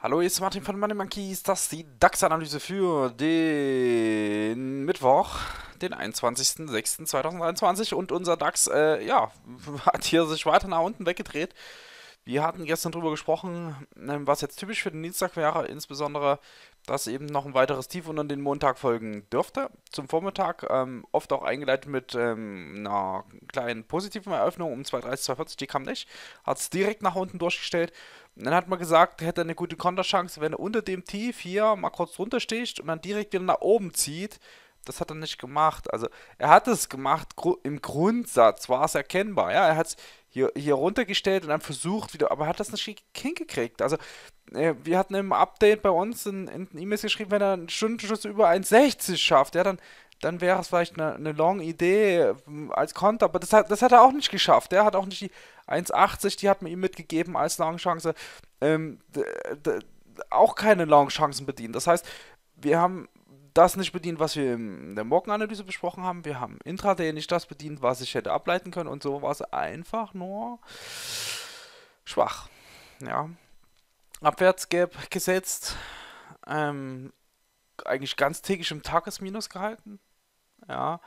Hallo, hier ist Martin von Money Monkeys, das ist die DAX-Analyse für den Mittwoch, den 21.06.2023 und unser DAX, hat hier sich weiter nach unten weggedreht. Wir hatten gestern drüber gesprochen, was jetzt typisch für den Dienstag wäre, insbesondere, dass eben noch ein weiteres Tief unter den Montag folgen dürfte, zum Vormittag, oft auch eingeleitet mit einer kleinen positiven Eröffnung um 2,30, 2,40, die kam nicht, hat es direkt nach unten durchgestellt. Dann hat man gesagt, hätte eine gute Konterchance, wenn er unter dem Tief hier mal kurz drunter sticht und dann direkt wieder nach oben zieht. Das hat er nicht gemacht. Also er hat es gemacht, im Grundsatz war es erkennbar. Ja? Er hat es hier runtergestellt und dann versucht wieder, aber er hat das nicht hingekriegt. Also wir hatten im Update bei uns in E-Mails geschrieben, wenn er einen Stundenschuss über 1,60 schafft, ja, dann wäre es vielleicht eine Long-Idee als Konter, aber das hat er auch nicht geschafft. Er hat auch nicht die 1,80, die hat man ihm mitgegeben als Long-Chance, auch keine Long-Chancen bedient. Das heißt, wir haben das nicht bedient, was wir in der Morgenanalyse besprochen haben. Wir haben Intraday nicht das bedient, was ich hätte ableiten können, und so war es einfach nur schwach. Ja. Abwärtsgap gesetzt, eigentlich ganz täglich im Tagesminus gehalten. Ja,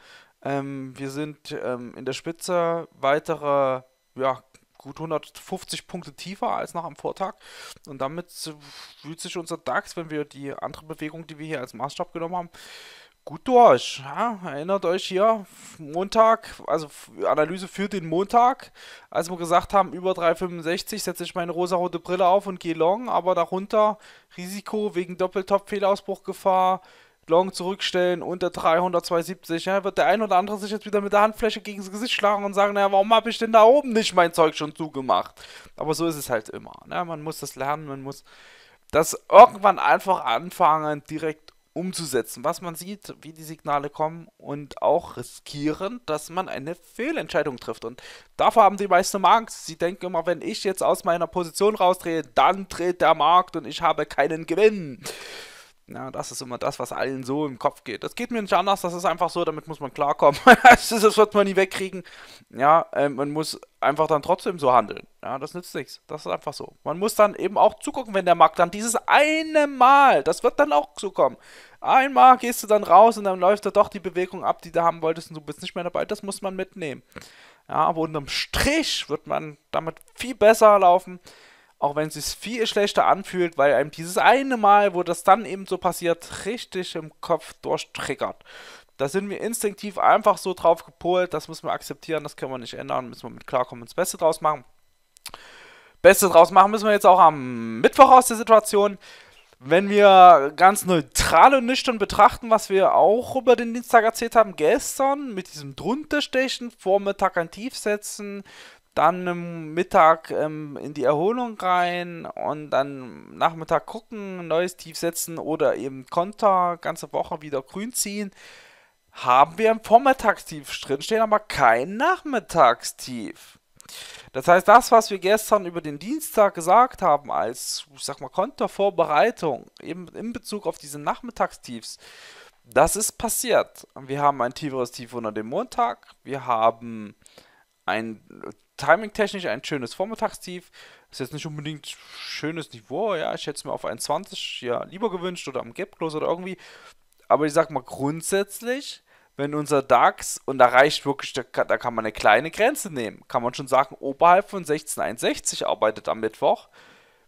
wir sind in der Spitze weitere, ja, gut 150 Punkte tiefer als noch am Vortag, und damit fühlt sich unser DAX, wenn wir die andere Bewegung, die wir hier als Maßstab genommen haben, gut durch. Ja, erinnert euch hier, Montag, also Analyse für den Montag, als wir gesagt haben, über 3,65 setze ich meine rosarote Brille auf und gehe long, aber darunter Risiko wegen Doppeltop-Fehlausbruchgefahr, long zurückstellen unter 300, 270. Ja, wird der ein oder andere sich jetzt wieder mit der Handfläche gegen das Gesicht schlagen und sagen, naja, warum habe ich denn da oben nicht mein Zeug schon zugemacht? Aber so ist es halt immer. Ne? Man muss das lernen, man muss das irgendwann einfach anfangen, direkt umzusetzen, was man sieht, wie die Signale kommen, und auch riskieren, dass man eine Fehlentscheidung trifft. Und davor haben die meisten immer Angst. Sie denken immer, wenn ich jetzt aus meiner Position rausdrehe, dann dreht der Markt und ich habe keinen Gewinn. Na, das ist immer das, was allen so im Kopf geht. Das geht mir nicht anders, das ist einfach so, damit muss man klarkommen. Das wird man nie wegkriegen. Ja, man muss einfach dann trotzdem so handeln. Ja, das nützt nichts. Das ist einfach so. Man muss dann eben auch zugucken, wenn der Markt dann dieses eine Mal, das wird dann auch so kommen. Einmal gehst du dann raus und dann läuft da doch die Bewegung ab, die du haben wolltest, und du bist nicht mehr dabei. Das muss man mitnehmen. Ja, aber unterm Strich wird man damit viel besser laufen, auch wenn es sich viel schlechter anfühlt, weil einem dieses eine Mal, wo das dann eben so passiert, richtig im Kopf durchtriggert. Da sind wir instinktiv einfach so drauf gepolt, das müssen wir akzeptieren, das können wir nicht ändern, müssen wir mit klarkommen und das Beste draus machen. Beste draus machen müssen wir jetzt auch am Mittwoch aus der Situation. Wenn wir ganz neutral und nüchtern betrachten, was wir auch über den Dienstag erzählt haben, gestern mit diesem Drunterstechen, Vormittag ein Tief setzen, dann Mittag in die Erholung rein und dann Nachmittag gucken, neues Tief setzen oder eben Konter, ganze Woche wieder grün ziehen, haben wir im Vormittagstief drinstehen, aber kein Nachmittagstief. Das heißt, das, was wir gestern über den Dienstag gesagt haben als, ich sag mal, Kontervorbereitung, eben in Bezug auf diese Nachmittagstiefs, das ist passiert. Wir haben ein tieferes Tief unter dem Montag, wir haben timing-technisch ein schönes Vormittagstief, ist jetzt nicht unbedingt schönes Niveau, ja, ich hätte es mir auf 1,20 ja lieber gewünscht oder am Gap-Close oder irgendwie, aber ich sag mal grundsätzlich, wenn unser DAX, und da reicht wirklich, da kann man eine kleine Grenze nehmen, kann man schon sagen, oberhalb von 16,61 arbeitet am Mittwoch,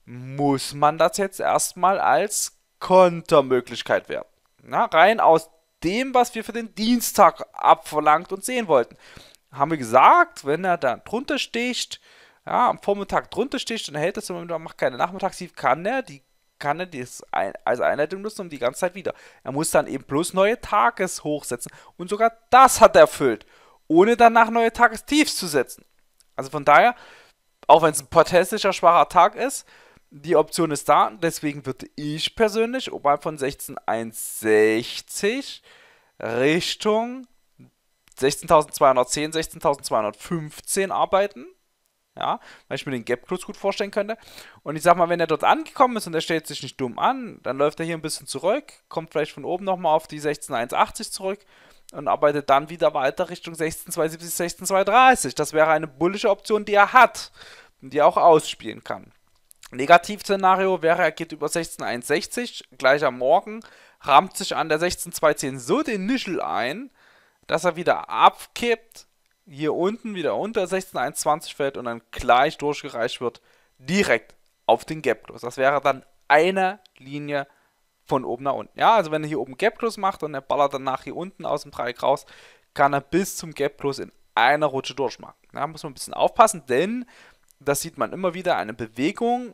muss man das jetzt erstmal als Kontermöglichkeit werten. Na, rein aus dem, was wir für den Dienstag abverlangt und sehen wollten. Haben wir gesagt, wenn er dann drunter sticht, ja, am Vormittag drunter sticht und hält das und macht keine Nachmittagstief, kann er das als Einleitung nutzen und die ganze Zeit wieder. Er muss dann eben bloß neue Tageshochs setzen. Und sogar das hat er erfüllt, ohne danach neue Tagestiefs zu setzen. Also von daher, auch wenn es ein protestlicher, schwacher Tag ist, die Option ist da. Deswegen würde ich persönlich oberhalb von 16,160 Richtung 16.210, 16.215 arbeiten, ja, weil ich mir den Gap-Close gut vorstellen könnte. Und ich sag mal, wenn er dort angekommen ist und er stellt sich nicht dumm an, dann läuft er hier ein bisschen zurück, kommt vielleicht von oben nochmal auf die 16.180 zurück und arbeitet dann wieder weiter Richtung 16,270, 16,230. Das wäre eine bullische Option, die er hat und die er auch ausspielen kann. Negativszenario wäre, er geht über 16,160, gleich am Morgen, rammt sich an der 16,210 so den Nischel ein, dass er wieder abkippt, hier unten wieder unter 16,120 fällt und dann gleich durchgereicht wird, direkt auf den Gap-Close. Das wäre dann eine Linie von oben nach unten. Ja, also wenn er hier oben Gap-Close macht und er ballert danach hier unten aus dem Dreieck raus, kann er bis zum Gap-Close in einer Rutsche durchmachen. Da muss man ein bisschen aufpassen, denn das sieht man immer wieder, eine Bewegung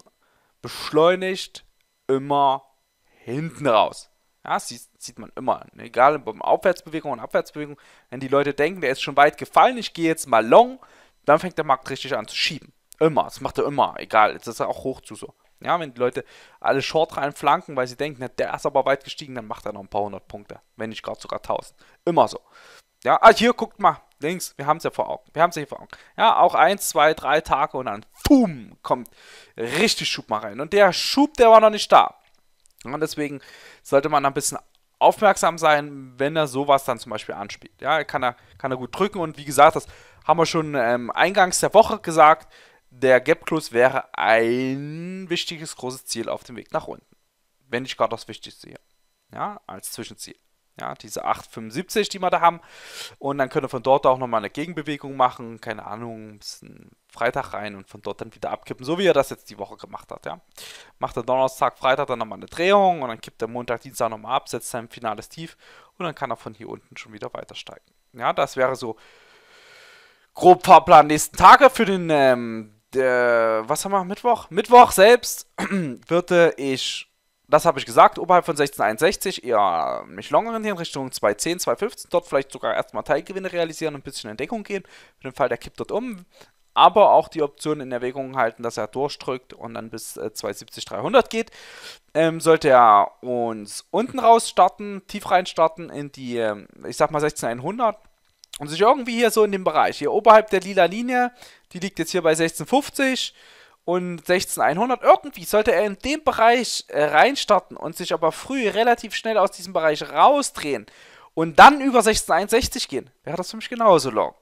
beschleunigt immer hinten raus. Ja, das sieht man immer, egal ob Aufwärtsbewegung und Abwärtsbewegung. Wenn die Leute denken, der ist schon weit gefallen, ich gehe jetzt mal long, dann fängt der Markt richtig an zu schieben. Immer, das macht er immer, egal, jetzt ist er auch hoch zu so. Ja, wenn die Leute alle short reinflanken, weil sie denken, na, der ist aber weit gestiegen, dann macht er noch ein paar hundert Punkte, wenn nicht gerade sogar 1000. Immer so. Ja, ah, hier, guckt mal, links, wir haben es ja vor Augen, wir haben es ja hier vor Augen. Ja, auch 1, 2, 3 Tage und dann, boom, kommt richtig Schub mal rein. Und der Schub, der war noch nicht da. Und deswegen sollte man ein bisschen aufmerksam sein, wenn er sowas dann zum Beispiel anspielt. Ja, kann er gut drücken und wie gesagt, das haben wir schon eingangs der Woche gesagt, der Gap Close wäre ein wichtiges, großes Ziel auf dem Weg nach unten. Wenn nicht gerade das Wichtigste hier, ja, als Zwischenziel. Ja, diese 8,75, die wir da haben. Und dann können wir von dort auch nochmal eine Gegenbewegung machen. Keine Ahnung, ein bisschen Freitag rein und von dort dann wieder abkippen. So wie er das jetzt die Woche gemacht hat. Ja. Macht er Donnerstag, Freitag dann nochmal eine Drehung. Und dann kippt er Montag, Dienstag nochmal ab, setzt sein finales Tief. Und dann kann er von hier unten schon wieder weiter steigen. Ja, das wäre so grob Fahrplan nächsten Tage für den, was haben wir, Mittwoch? Mittwoch selbst würde ich... Das habe ich gesagt, oberhalb von 16,61 eher mich long orientieren, Richtung 2,10, 2,15, dort vielleicht sogar erstmal Teilgewinne realisieren und ein bisschen in Deckung gehen, für den Fall, der kippt dort um, aber auch die Option in Erwägung halten, dass er durchdrückt und dann bis 2,70, 300 geht. Sollte er uns unten raus starten, tief rein starten in die, ich sag mal 16,100 und sich irgendwie hier so in dem Bereich, hier oberhalb der lila Linie, die liegt jetzt hier bei 16,50, und 16,100, irgendwie sollte er in den Bereich reinstarten und sich aber früh relativ schnell aus diesem Bereich rausdrehen und dann über 16,160 gehen, wäre das für mich genauso long.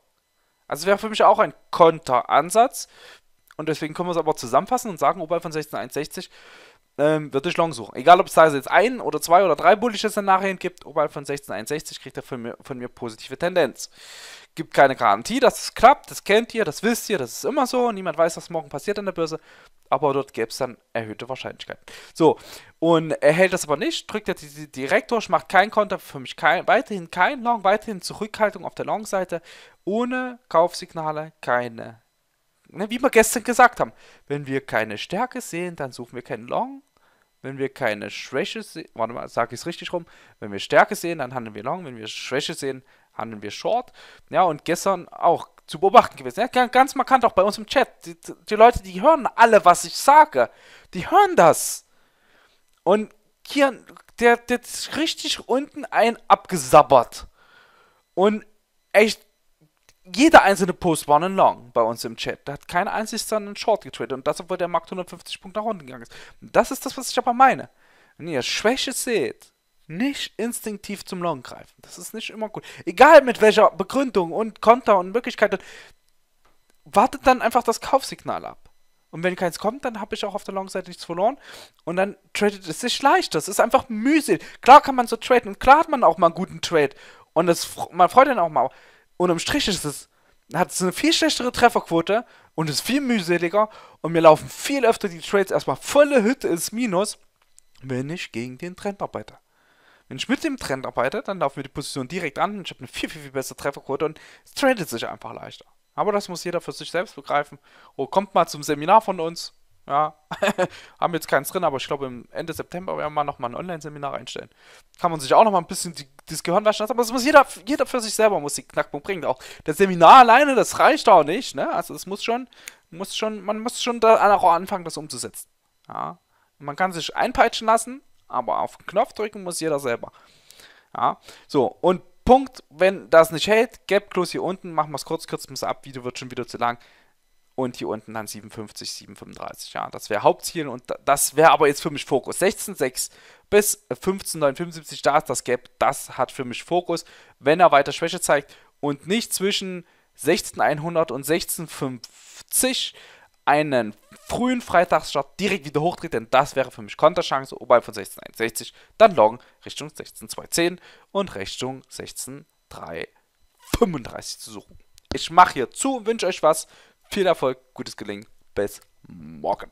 Also wäre für mich auch ein Konteransatz und deswegen können wir es aber zusammenfassen und sagen, oberhalb von 16,160 würde ich long suchen. Egal, ob es da jetzt 1 oder 2 oder 3 bullische Szenarien gibt, oberhalb von 16,160 kriegt er von mir positive Tendenz. Gibt keine Garantie, dass es klappt, das kennt ihr, das wisst ihr, das ist immer so, niemand weiß, was morgen passiert an der Börse, aber dort gäbe es dann erhöhte Wahrscheinlichkeit. So, und er hält das aber nicht, drückt jetzt direkt durch, macht keinen Konter, für mich weiterhin kein Long, weiterhin Zurückhaltung auf der Long-Seite, ohne Kaufsignale, keine, ne, wie wir gestern gesagt haben, wenn wir keine Stärke sehen, dann suchen wir keinen Long, wenn wir keine Schwäche sehen, warte mal, sage ich es richtig rum, wenn wir Stärke sehen, dann handeln wir Long, wenn wir Schwäche sehen, handeln wir short. Ja, und gestern auch zu beobachten gewesen. Ja, ganz markant auch bei uns im Chat. Die Leute, die hören alle, was ich sage. Die hören das. Und hier, der ist richtig unten ein abgesabbert. Und echt, jeder einzelne Post war ein Long bei uns im Chat. Da hat keiner einzige einen Short getradet. Und das, obwohl der Markt 150 Punkte nach unten gegangen ist. Und das ist das, was ich aber meine. Wenn ihr Schwäche seht, nicht instinktiv zum Long greifen. Das ist nicht immer gut. Egal mit welcher Begründung und Konter und Möglichkeit. Wartet dann einfach das Kaufsignal ab. Und wenn keins kommt, dann habe ich auch auf der Long-Seite nichts verloren. Und dann tradet es sich leicht. Das ist einfach mühselig. Klar kann man so traden und klar hat man auch mal einen guten Trade. Und man freut dann auch mal. Und im Strich hat es eine viel schlechtere Trefferquote und ist viel mühseliger. Und mir laufen viel öfter die Trades erstmal volle Hütte ins Minus, wenn ich gegen den Trend arbeite. Wenn ich mit dem Trend arbeite, dann laufen wir die Position direkt an und ich habe eine viel, viel, viel bessere Trefferquote und es tradet sich einfach leichter. Aber das muss jeder für sich selbst begreifen. Oh, kommt mal zum Seminar von uns. Ja, haben jetzt keins drin, aber ich glaube, im Ende September werden wir nochmal ein Online-Seminar einstellen. Kann man sich auch nochmal ein bisschen das Gehirn waschen lassen, aber das muss jeder für sich selber muss den Knackpunkt bringen. Auch das Seminar alleine, das reicht auch nicht, ne? Also das man muss schon danach auch anfangen, das umzusetzen. Ja. Man kann sich einpeitschen lassen, aber auf den Knopf drücken muss jeder selber. Ja, so, und Punkt, wenn das nicht hält, Gap Close hier unten, machen wir es kurz, kürzen wir es ab, Video wird schon wieder zu lang. und hier unten dann 7,50, 7,35. Ja, das wäre Hauptziel und das wäre aber jetzt für mich Fokus. 16,6 bis 15,975, da ist das Gap, das hat für mich Fokus, wenn er weiter Schwäche zeigt und nicht zwischen 16,100 und 16,50 einen frühen Freitagsstart direkt wieder hochdreht, denn das wäre für mich Konterchance, oberhalb von 16,61, dann loggen Richtung 16,210 und Richtung 16,335 zu suchen. Ich mache hier zu und wünsche euch was. Viel Erfolg, gutes Gelingen, bis morgen.